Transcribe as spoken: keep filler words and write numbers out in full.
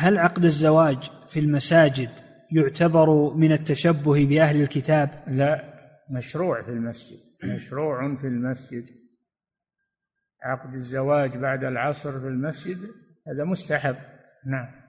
هل عقد الزواج في المساجد يعتبر من التشبه بأهل الكتاب؟ لا، مشروع في المسجد، مشروع في المسجد. عقد الزواج بعد العصر في المسجد هذا مستحب. نعم.